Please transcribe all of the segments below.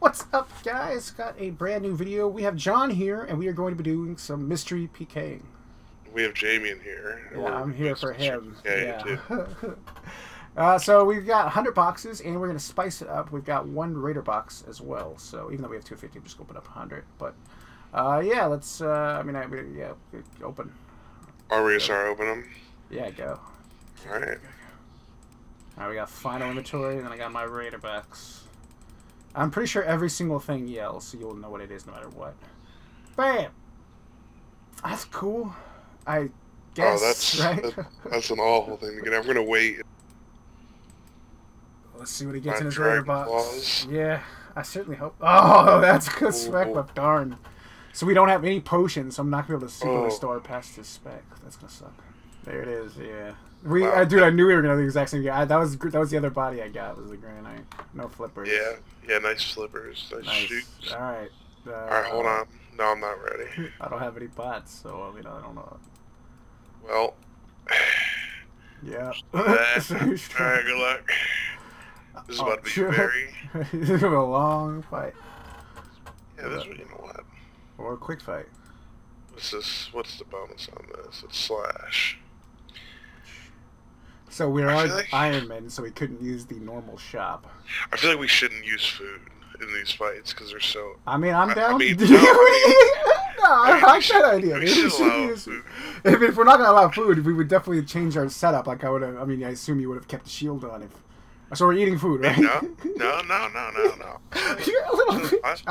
What's up, guys? Got a brand new video. We have John here, and we are going to be doing some mystery PKing. We have Jamie in here. Yeah, I'm here for him. Yeah. So we've got 100 boxes, and we're going to spice it up. We've got one Raider box as well. So even though we have 250, just open up 100. But yeah, let's. Open. Are we going to start opening them? Yeah, go. All right. All right, we got final inventory, and then I got my Raider box. I'm pretty sure every single thing yells, so you'll know what it is no matter what. Bam! That's cool. I guess, right? That's an awful thing to get. I'm going to wait. Let's see what he gets in his Raider box. Claws. Yeah, I certainly hope. Oh, that's good spec, but darn. So we don't have any potions, so I'm not going to be able to super restore past his spec. That's going to suck. There it is, yeah. Wow. Dude, I knew we were going to do the exact same guy. That was the other body I got, was the Granite. No flippers. Yeah, yeah, nice flippers. Nice shoots. All right. Hold on. No, I'm not ready. I don't have any bots, so, I mean, I don't know. Well. Yeah. All right, good luck. This is about to be very... This is going to be a long fight. Yeah, this is, you know what? Or a quick fight. What's this? What's the bonus on this? It's slash. So we're Iron Men, so we couldn't use the normal shop. I feel like we shouldn't use food in these fights because they're so... I mean, I'm down. I mean, no, I like that idea. If we're not going to allow food, we would definitely change our setup. Like I would have... I mean, I assume you would have kept the shield on if... So we're eating food, right? No. All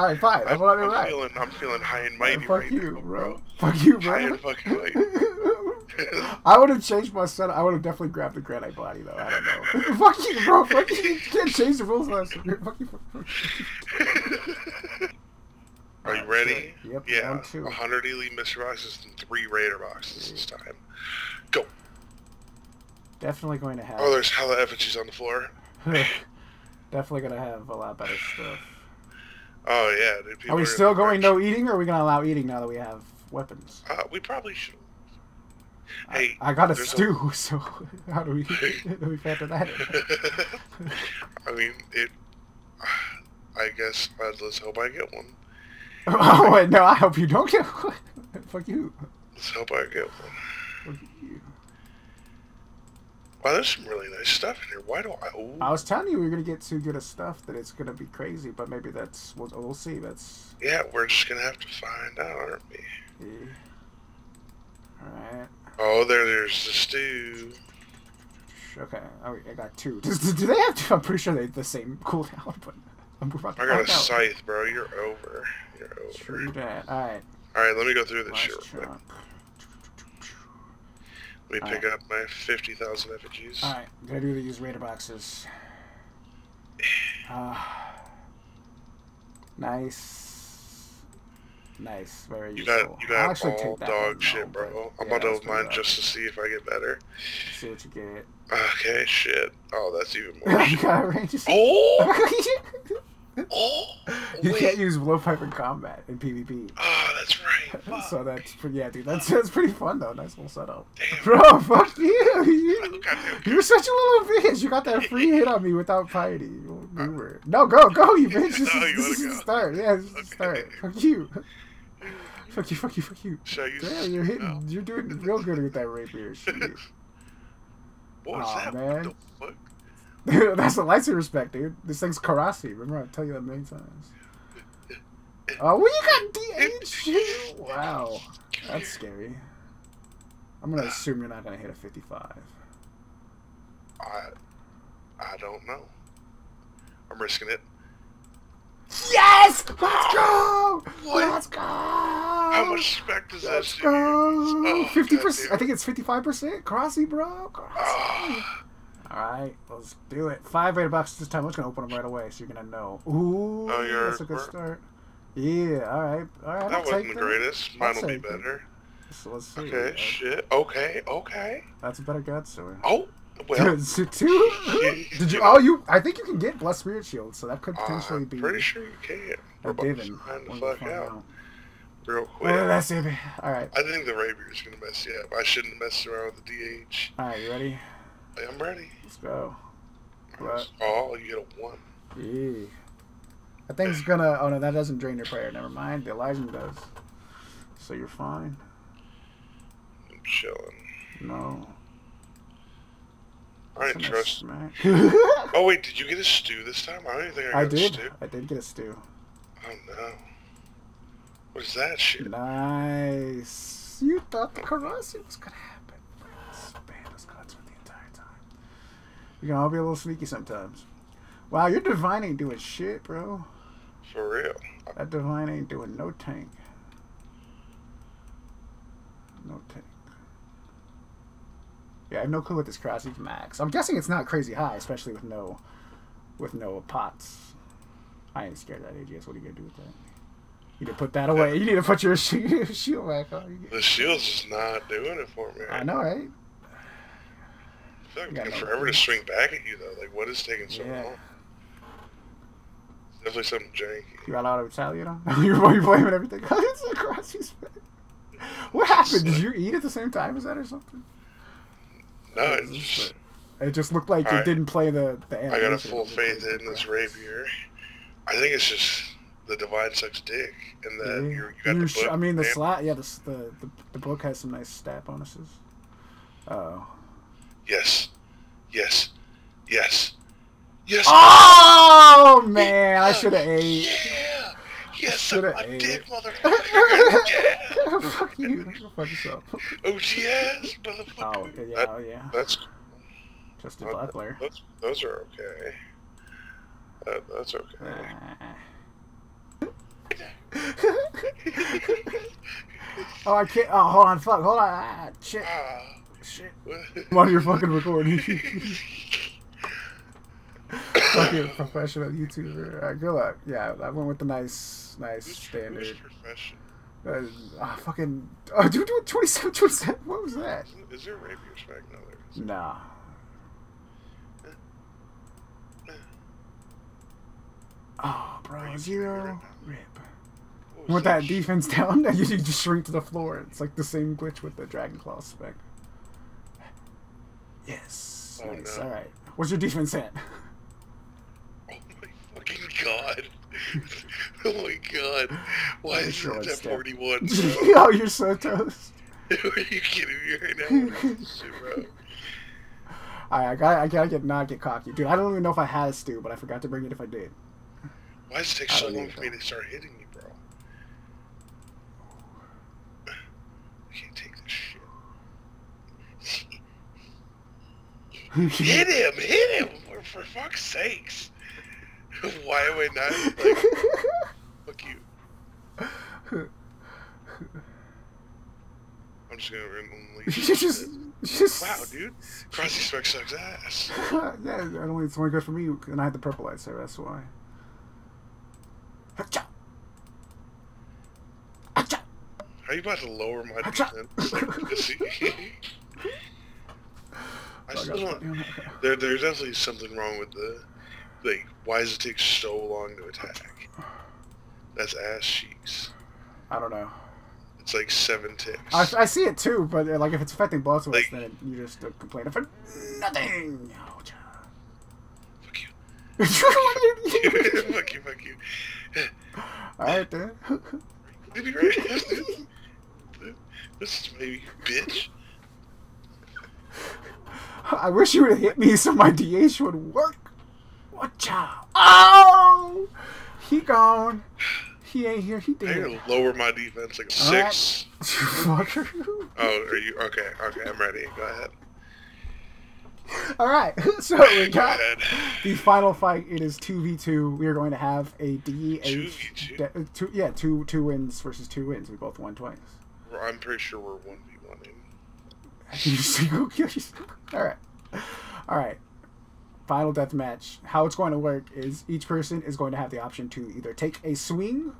right, fine. That's what I'm right. I'm feeling high and mighty right now, bro. Fuck you, bro. High and fucking mighty. I would have changed my setup. I would have definitely grabbed the Granite body, though. I don't know. Fuck you, bro. Fuck you. You can't change the rules last year. Fuck you. Are you ready? Sure. Yep. Yeah. 100 elite mystery boxes and 3 Raider boxes this time. Go. Definitely going to have... Oh, there's hella effigies on the floor. Definitely gonna have a lot better stuff. Oh yeah, dude, are we still going no eating, or are we gonna allow eating now that we have weapons? We probably should. Hey, I got a stew, so how do we factor that in? I mean, I guess let's hope I get one. Oh wait, no, I hope you don't get one. Fuck you. Let's hope I get one. Fuck you. Wow, there's some really nice stuff in here. Why don't I... Ooh. I was telling you we were going to get too good of stuff that it's going to be crazy, but maybe that's... We'll see. That's... Yeah, we're just going to have to find out, aren't we? Yeah. Alright. Oh, there's the stew. Okay. Oh, I got 2. Do they have 2? I'm pretty sure they have the same cooldown, but... I got a scythe, bro. You're over. You're over. True that. Alright. Alright, let me go through this shit real quick. Let me pick up my 50,000 effigies. Alright, I'm going to do these Raider boxes. Nice. Nice. Very useful. You got all dog shit, bro. I'm about to open mine just to see if I get better. Let's see what you get. Okay, shit. Oh, that's even more shit. Oh! Oh! You can't use blowpipe in combat, in PvP. Oh, that's right. Fuck. So that's pretty, yeah, dude. That's pretty fun though. Nice little setup. Damn. Bro, fuck you. You're such a little bitch. You got that free hit on me without piety. No, go, you bitch. This is the start. Yeah, this is the start. Fuck you. Fuck you. Damn, you're hitting. No. You're doing real good with that rapier shit. What was that? Man. What the fuck? Dude, that's a lightsaber spec, dude. This thing's Karasi. Remember, I've told you that many times. Oh, well, you got DH. Wow. That's scary. I'm going to assume you're not going to hit a 55. I don't know. I'm risking it. Yes! Let's go! What? Let's go! How much spec does that do? Oh, 50%. I think it's 55%. Karasi, bro. Karasi. Oh. Alright, let's do it. 5 Raider boxes this time. I'm just going to open them right away, so you're going to know. Ooh, that's a good start. Yeah, alright. That wasn't the greatest. Mine will be better. So let's see. Okay, shit. Okay. That's a better God Sword. Oh, well. Two? Did you? Oh, you. I think you can get Blessed Spirit Shield, so that could potentially be... I'm pretty sure you can. We're about to find the fuck out. Real quick. Oh, that's it. Alright. I think the Rapier's going to mess you up. I shouldn't mess around with the DH. Alright, you ready? I'm ready. Let's go. What? Oh, you get a 1. Yeah. I think it's gonna... Oh, no, that doesn't drain your prayer. Never mind. The Elysium does. So you're fine. I'm chilling. No. I didn't trust... Oh, wait. Did you get a stew this time? I don't think I got a stew. I did get a stew. Oh, no. What is that shit? Nice. You thought the Karasi was gonna happen. This band was concert the entire time. You can all be a little sneaky sometimes. Wow, your divine ain't doing shit, bro. For real. That divine ain't doing no tank. No tank. Yeah, I have no clue what this Karasi max. I'm guessing it's not crazy high, especially with no pots. I ain't scared of that, AGS. What are you gonna do with that? You need to put that away. You need to put your shield back on. The shield's just not doing it for me. I know, right? I feel like it's taking forever to swing back at you, though. Like, what is taking so long? Definitely something janky. You got out of retaliate on? You're blaming everything. It's a Karasi's back. What happened? Did you eat at the same time as that or something? No, it just looked like it didn't play the animation. I got a full faith in this rapier. I think it's just the divine sucks dick, and that you got the book. I mean, the slot. Yeah, the book has some nice stat bonuses. Oh. Yes. Yes. Yes. Yes. Oh man, I should have ate. Yeah. Yes, I did, motherfucker. Yeah. Fuck you. Go fuck yourself. Oh yes, motherfucker. Oh yeah. That's cool. Just a black player. Those are okay. That's okay. Oh, I can't. Oh, hold on. Fuck. Hold on. Ah, shit. Shit. While you're fucking recording. Fucking professional YouTuber. Good luck. Yeah, I went with the nice standard. Fucking. Oh, dude, 27. What was that? Is there rapier smack? No, there. Nah. Oh, bro, 0 rip. With that defense down, you just shrink to the floor. It's like the same glitch with the Dragon Claw spec. Yes. Oh, nice. No. All right. What's your defense at? Oh my fucking god! Oh my god! Why is it at 41? Oh, you're so toast. Are you kidding me right now? Shit, bro. All right, I gotta not get cocky, dude. I don't even know if I had a stew, but I forgot to bring it if I did. Why does it take so long for me to start hitting you, bro? I can't take this shit. Hit him! Hit him! For fuck's sakes! Why am I not? Like, fuck you. I'm just gonna unleash. Just... Wow, dude. Karasi spec sucks ass. Yeah, it's only good for me, and I had the purple light, so that's why. Are you about to lower my defense? I still don't. There's definitely something wrong with the. Like, why does it take so long to attack? That's ass cheeks. I don't know. It's like 7 ticks. I see it too, but like if it's affecting both of us, like, then you just complain for nothing. Oh, fuck you. Fuck you. Fuck you. Alright then. Maybe right. This is maybe bitch. I wish you would have hit me so my DH would work. Watch out! Oh, he gone. He ain't here. He did. I'm gonna lower my defense like a 6. Right. Oh, are you okay? Okay, I'm ready. Go ahead. All right, so we got the final fight. It is 2v2. We are going to have a DH. 2v2? Yeah, two wins versus 2 wins. We both won twice. Well, I'm pretty sure we're 1v1 in. All right. Final death match. How it's going to work is each person is going to have the option to either take a swing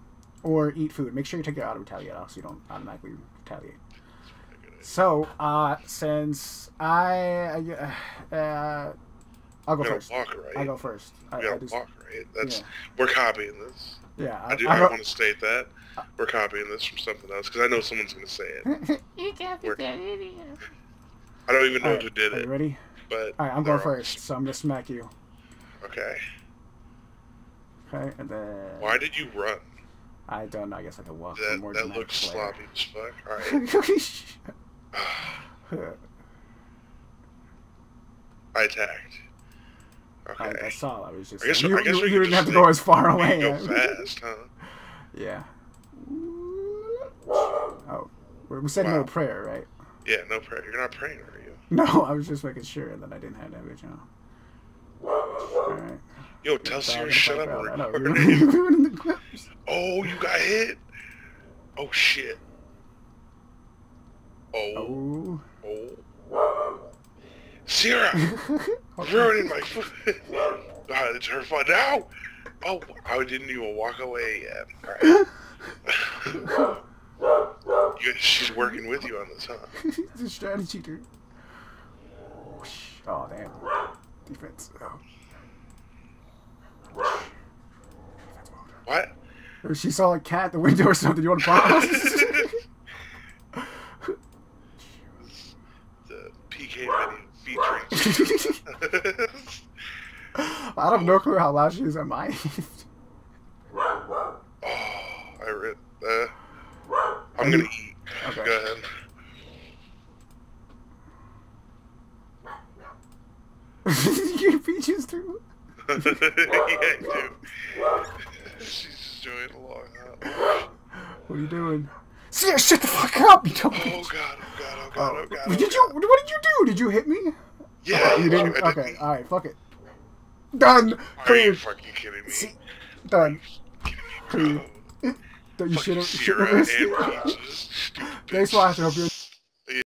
or eat food. Make sure you take your auto retaliate off so you don't automatically retaliate. So, since I'll go first. Walk, right? I go first. I do walk, right? That's, we're copying this. Yeah. I want to state that. We're copying this from something else, because I know someone's going to say it. You copied that video. I don't even know who did it. Are you ready? But all right, I'm going first, so I'm going to smack you. Okay. Okay, and then... Why did you run? I don't know. I guess I could walk. That looks sloppy as fuck. All right. I attacked. Okay. I saw. I was just. I guess, you, I guess you didn't have to go as far away. Go fast, huh? Yeah. Oh, we said no prayer, right? Yeah, no prayer. You're not praying, are you? No, I was just making sure that I didn't have damage on. All right. Yo, tell Siri, shut up. Oh, you got hit. Oh shit. Oh. Oh. Sierra, ruining my foot. God, it's her fault now. Oh, I didn't even walk away yet. All right. She's working with you on this, huh? She's a strategy dude. Oh damn. Defense. Oh. What? Or she saw a cat at the window or something. You want to pause? The PK video featuring. I have no clue how loud she is at my end. Oh, I read that. I'm going to eat. Okay. Go ahead. You peaches too? Yeah, I do. She's doing a long hop. What are you doing? Sierra, shut the fuck up! You don't oh god. Did you? What did you do? Did you hit me? Yeah. Okay, you didn't. Okay. All right. Fuck it. Done. Are you fucking kidding me? See? Done. Are you kidding me, bro? You should have. Thanks for watching.